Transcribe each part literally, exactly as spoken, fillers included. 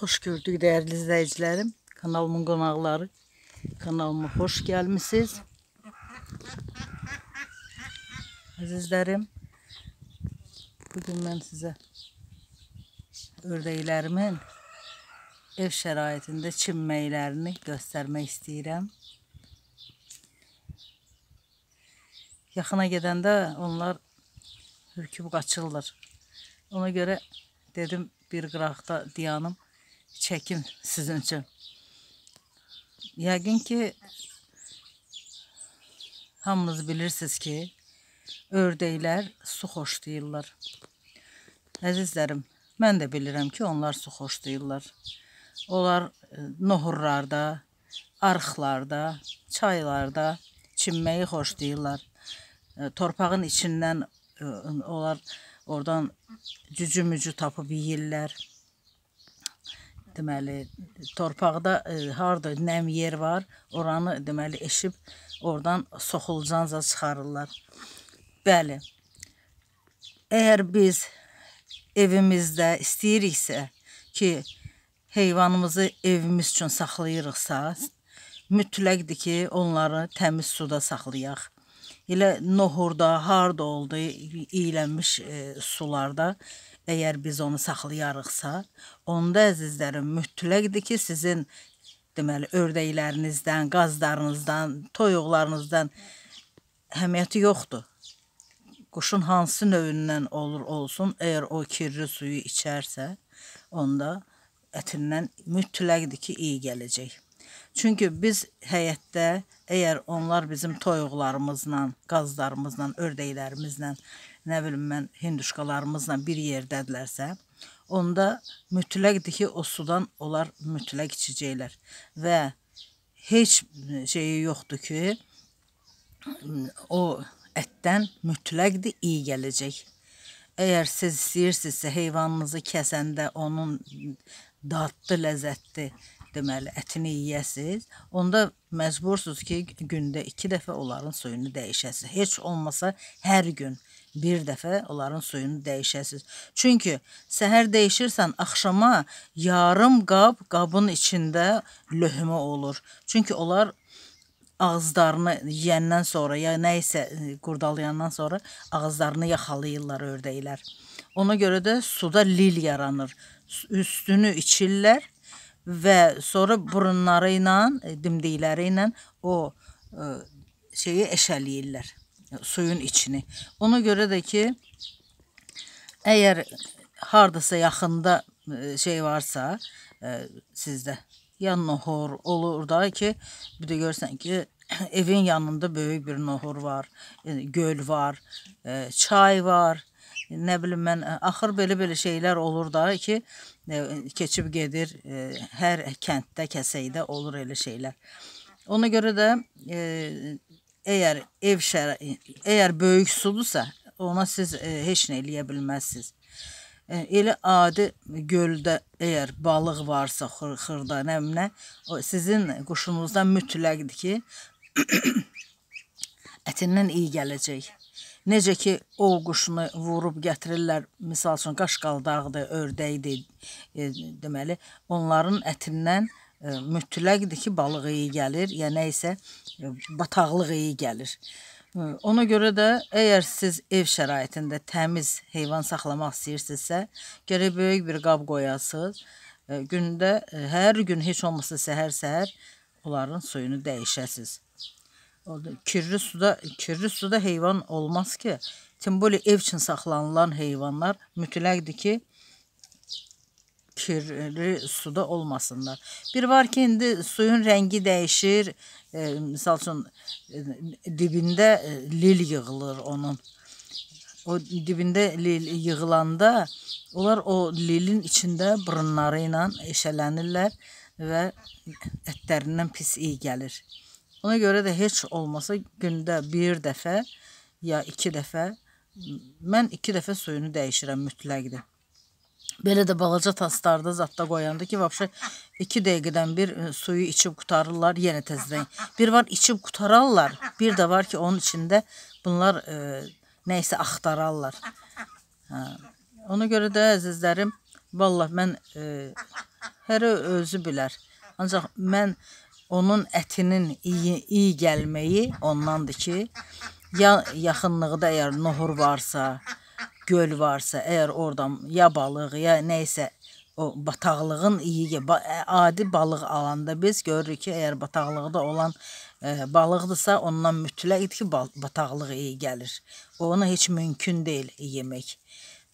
Hoş gördük değerli izleyicilerim. Kanalımın konakları. Kanalıma hoş gelmişsiniz. Azizlerim, bugün ben size ördeklerimin ev şəraitində çimməklərini göstərmək istəyirəm. Yaxına gedəndə onlar hürküb qaçırlar. Ona görə dedim bir qıraqda dayanım, çəkim sizin üçün. Yəqin ki, hamınız bilirsiniz ki, ördəklər su xoşlayırlar. Əzizlərim, mən də bilirəm ki, onlar su xoşlayırlar. Onlar nohurlarda, arxlarda, çaylarda çimməyi xoşlayırlar. Torpağın içindən onlar oradan cücü-mücü tapıb yeyirlər. Deməli, torpaqda harda nəm yer var, oranı deməli eşib oradan soxulcanca çıxarırlar. Bəli, əgər biz evimizdə istəyiriksə ki, heyvanımızı evimiz üçün saxlayırıqsa, mütləqdir ki, onları təmiz suda saxlayaq. Elə nohurda, harda oldu, iyilənmiş e, sularda, əgər biz onu saxlayarıqsa, onda əzizlərim, mütləqdir ki, sizin deməli, ördəklərinizdən, qazlarınızdan, toyuqlarınızdan əhəmiyyəti yoxdur. Quşun hansı növündən olur olsun, əgər o kirli suyu içərsə, onda ətindən mütləqdir ki, iyi gələcək. Çünki biz həyətdə, əgər onlar bizim toyuqlarımızla, qazlarımızla, ördəklərimizlə, nə bilim mən, hinduşqalarımızla bir yerdədirlərsə, onda mütləqdir ki, o sudan onlar mütləq içəcəklər. Və heç şeyi yoxdur ki, o ətdən mütləqdir iyi gələcək. Əgər siz istəyirsinizsə, heyvanınızı kəsəndə onun dadlı, ləzzətli deməli ətini yeyəsiz, onda məcbursunuz ki, gündə iki dəfə onların suyunu dəyişəsiz. Heç olmasa hər gün bir dəfə onların suyunu dəyişəsiz. Çünki səhər dəyişirsən, axşama yarım qab, qabın içində löhmə olur. Çünki onlar ağızlarını yiyəndən sonra, ya nə isə qurdalayandan sonra ağızlarını yaxalayırlar ördəklər. Ona görə də suda lil yaranır. Üstünü içirlər və sonra burunları ilə, dimdikləri ilə o şeyi eşəliyirlər, suyun içini. Ona görə də ki, əgər hardasa yaxında şey varsa sizdə, ya nohur olur da ki, bir də görsən ki, evin yanında böyük bir nohur var, göl var, çay var, nə bilim mən, axır belə-belə şeylər olur da ki, keçib gedir, hər kənddə, kəsəkdə olur elə şeylər. Ona görə də, əgər ev şəraiti, əgər böyük sudursa, ona siz heç nə eləyə bilməzsiniz. Elə adi göldə əgər balıq varsa, xır, xırda, nəminə, sizin quşunuzdan mütləqdir ki, ətindən iyi gələcək. Necə ki, o quşunu vurub gətirirlər, misal üçün, qaşqaldaqdır, ördəkdir, e, deməli, onların ətindən e, mütləqdir ki, balıq iyi gəlir, ya nə isə e, bataqlıq iyi gəlir. Ona görə də, əgər siz ev şəraitində təmiz heyvan saxlamaq istəyirsinizsə, gərək böyük bir qab qoyasınız. Gündə, hər gün heç olmasa səhər-səhər onların suyunu dəyişəsiniz. Kirli suda, kirli suda heyvan olmaz ki, timboli ev üçün saxlanılan heyvanlar mütləqdir ki, kirli suda olmasınlar. Bir var ki, indi suyun rəngi dəyişir, e, misal üçün e, dibində e, lil yığılır onun. O dibində lil yığılanda, onlar o lilin içində burunları ilə eşələnirlər və ətlərindən pis iyi gəlir. Ona görə də heç olmasa gündə bir dəfə ya iki dəfə, mən iki dəfə suyunu dəyişirəm mütləqdir. Belə də balaca taslarda, zatda qoyanda ki, vabşa iki dəqiqədən bir suyu içib qutarırlar, yenə təzdən. Bir var içib qutararlar, bir də var ki, onun içində bunlar e, nə isə axtararlar. Hə. Ona görə də, əzizlərim, vallah mən e, Hər özü bilər. Ancaq mən onun ətinin iyi, iyi gəlməyi ondandır ki, ya yaxınlıqda əgər nohur varsa, göl varsa, əgər oradan ya balıq, ya nəysə o bataqlığın iyi, adi balıq alanda biz görürük ki, əgər bataqlıqda olan e, balıqdırsa, ondan mütləqdir ki, bataqlıq iyi gəlir. Ona heç mümkün deyil yemək.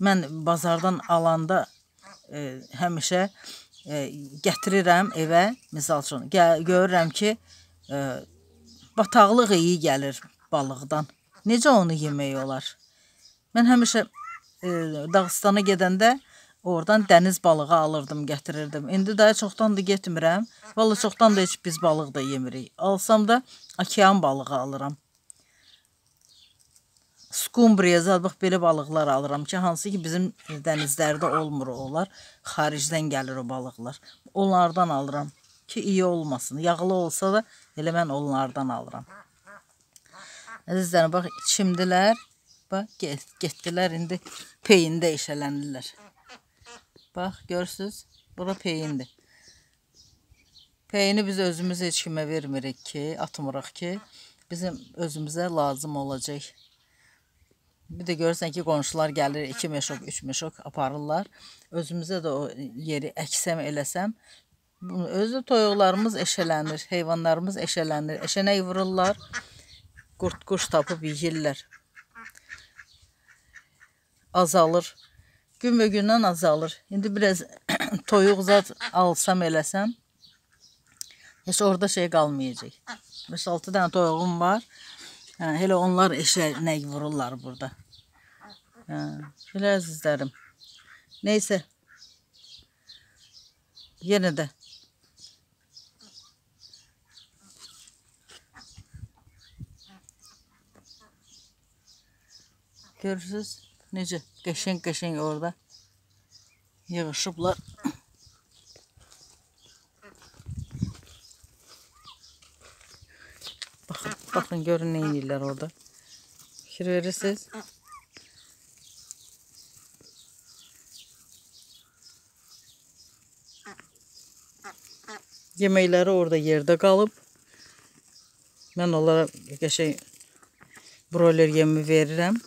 Mən bazardan alanda e, həmişə e, gətirirəm evə, misal üçün, görürəm ki, e, bataqlıq iyi gəlir balıqdan. Necə onu yemək olar? Mən həmişə e, Dağıstana gedəndə oradan dəniz balığı alırdım, gətirirdim. İndi daha çoxdan da getmirəm. Vallahi çoxdan da heç biz balıq da yemirik. Alsam da okean balığı alıram. Skumbriya, bax belə balıqlar alıram ki, hansı ki bizim dənizlərdə olmur onlar. Xaricdən gəlir o balıqlar. Onlardan alıram ki, iyi olmasın. Yağlı olsa da elə mən onlardan alıram. Əzizlərim, bax, çimdilər. Bax, getdilər, indi peyində işələndilər. Bax, görürsünüz, bura peyindir. Peyini biz özümüz heç kimə vermirik ki, atmırıq ki, bizim özümüzə lazım olacaq. Bir də görürsən ki, qonşular gəlir, iki meşoq, üç meşoq aparırlar. Özümüzə də o yeri əksəm eləsəm, özü toyuqlarımız eşələnir, heyvanlarımız eşələnir, eşənək vururlar, qurt quş tapıb yeyirlər. Azalır. Gün və gündən azalır. İndi biraz toyuq zat alsam eləsəm, heç orada şey qalmayacaq. beş altı dənə toyuğum var. Hə, elə onlar eşənək vururlar burada. Hə, belə əzizlərim. Neysə. Yenə də. Görürsünüz? Necə qəşəng-qəşəng orada yığışıblar. Baxın, baxın, görün nə edirlər orada. Fikir verirsiniz. Yeməkləri orada yerdə qalıb. Mən onlara qəşəng broiler yemi verirəm.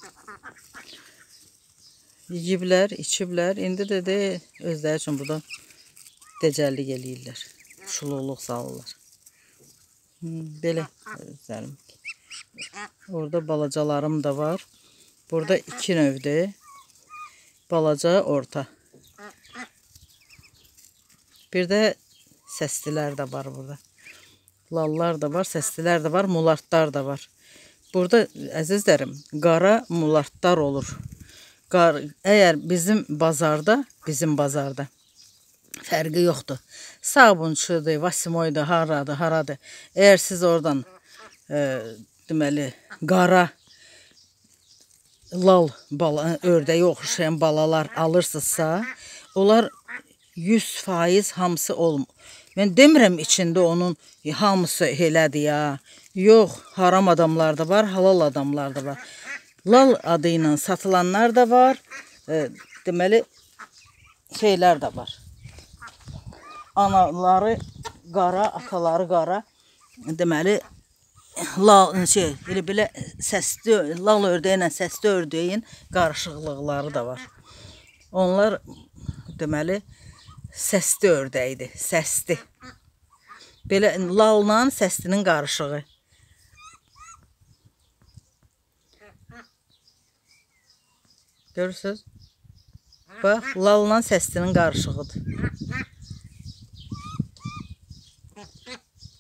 Yiyiblər, içiblər. İndi de, de özləri üçün burada dəcəllik eləyirlər. Şuluqluq salırlar. Belə özlərim. Orada balacalarım da var. Burada iki növdür. Balaca, orta. Bir də səslilər də var burada. Lallar da var, səslilər də var, mulartlar da var. Burada, əzizlərim, qara mulartlar olur. Qar, əgər bizim bazarda, bizim bazarda fərqi yoxdur. Sabunçudur, vasimoydur, haradır, haradır. Əgər siz oradan e, deməli, qara, lal, bala, ördəyə oxşayan balalar alırsınızsa, onlar yüz faiz hamısı olmur. Mən demirəm içində onun hamısı elədir ya. Yox, haram adamlar da var, halal adamlar da var. Lal adı ilə satılanlar da var, e, deməli, şeylər də var. Anaları qara, ataları qara, deməli, lal, şey, elə belə səsli, lal ördəyi ilə səsli ördəyin qarışıqlıqları da var. Onlar, deməli, səsli ördəyidir, səsli. Belə lalla səslinin qarışığı. Görürsünüz? Bax, lalla səslinin qarışığıdır.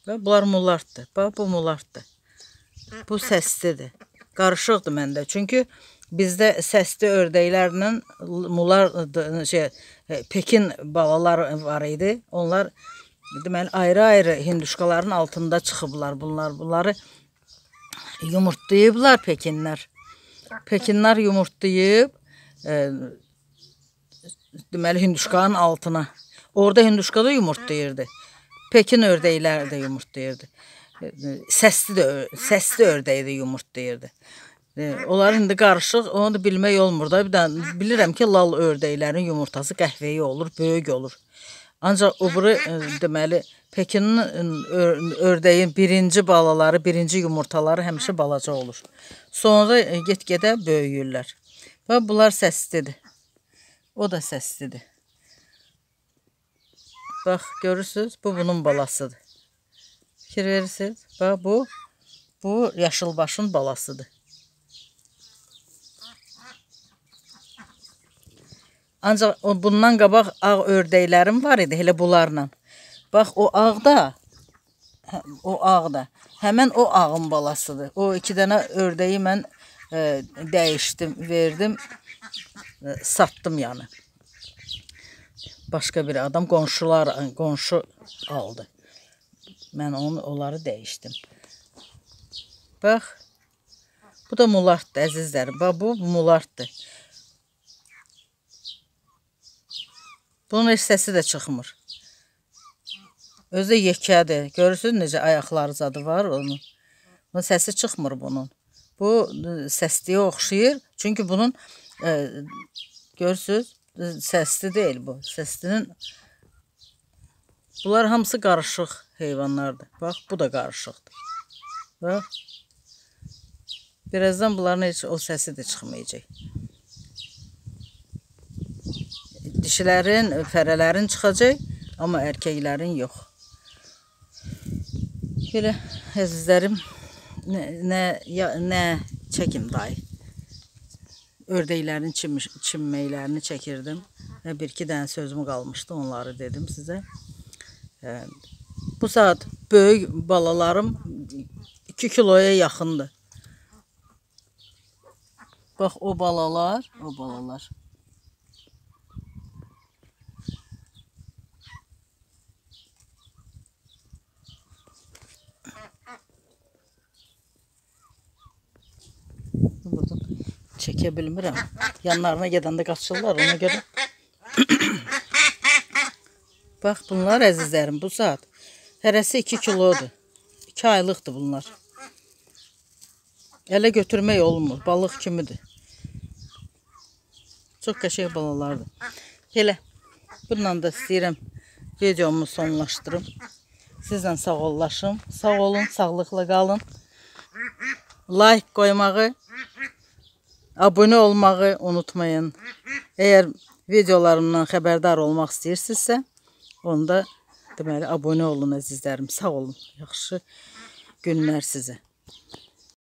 Bax, bunlar mulartdır. Bax, bu mulartdır. Bu səslidir. Qarışıqdır məndə. Çünki bizdə səsli ördəklərlə mular, şey, pekin balaları var idi. Onlar deməli, ayrı-ayrı hinduşkaların altında çıxıblar bunlar. Bunları yumurtlayıblar pekinlər. Pekinlər yumurtlayıb, E, deməli, hinduşkanın altına. Orada hinduşka da yumurtlayırdı. Pekin ördəkləri də yumurtlayırdı. E, səsli də, səsli ördəyi də yumurtlayırdı. E, onlar indi qarışıq, onu da bilmək olmur da. Bir də bilirəm ki, lal ördəklərin yumurtası qəhvəyi olur, böyük olur. Ancaq öbürü deməli Pekinin ördeğin birinci balaları, birinci yumurtaları həmişə balaca olur. Sonra get-gedə böyüyürlər. Və bunlar səslidir. O da səslidir. Bax, görürsünüz, bu bunun balasıdır. Fikir verirsiniz. Bax, bu, bu yaşılbaşın balasıdır. Ancaq bundan qabaq ağ ördəklərim var idi, elə bunlarla. Bax, o ağda, o ağda, həmən o ağın balasıdır. O iki dənə ördəyi mən e, dəyişdim, verdim, e, satdım yani. Başqa bir adam, qonşular, qonşu aldı. Mən onu, onları dəyişdim. Bax, bu da mulartdır, əzizlərim. Bax, bu mulartdır. Bunun heç səsi də çıxmır. Özü yekədir. Görürsünüz necə ayaqları zadı var onun. Bunun səsi çıxmır bunun. Bu səsliyə oxşayır. Çünki bunun e, görürsünüz səsli deyil bu. Səslinin bunlar hamısı qarışıq heyvanlardır. Bax, bu da qarışıqdır. Bax. Birazdan bunların heç o səsi də çıxmayacaq. Dişilərin, fərələrin çıxacaq, amma erkəklərin yox. Belə, əzizlərim, nə, nə, ya, nə çəkim dayı. Ördəklərin çim, çinməklərini çəkirdim. Bir-iki dənə sözüm qalmışdı, onları dedim sizə. E, bu saat böyük balalarım iki kiloya yaxındır. Bax, o balalar, o balalar. Çəkə bilmirəm. Yanlarına gedəndə qaçırlar ona görə. Bax, bunlar əzizlərim bu saat. Hərəsi iki kilodur. iki aylıqdır bunlar. Elə götürmək olmur. Balıq kimidir. Çox qəşəng balalardır. Elə. Bununla da istəyirəm videomu sonlaşdırım. Sizlə sağollaşım. Sağ olun, sağlıqla qalın. Like qoymağı, abone olmağı unutmayın. Eğer videolarımdan xəbərdar olmaq istəyirsinizsə, onda deməli abone olun əzizlərim. Sağ olun. Yaxşı günlər sizə.